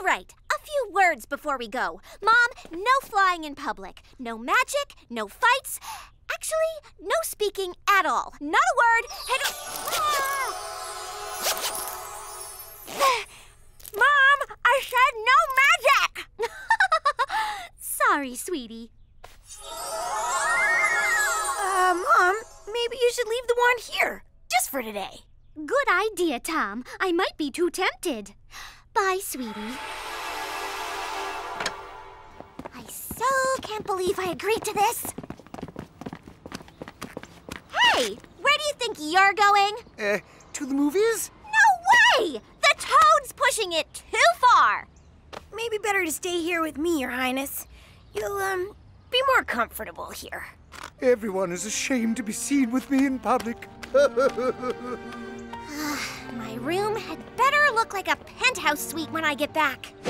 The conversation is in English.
All right, a few words before we go. Mom, no flying in public. No magic, no fights. Actually, no speaking at all. Not a word. Mom, I said no magic! Sorry, sweetie. Mom, maybe you should leave the wand here, just for today. Good idea, Tom. I might be too tempted. Bye, sweetie. I so can't believe I agreed to this. Hey, where do you think you're going? To the movies? No way! The toad's pushing it too far. Maybe better to stay here with me, Your Highness. You'll, be more comfortable here. Everyone is ashamed to be seen with me in public. My room had better look like a penthouse suite when I get back.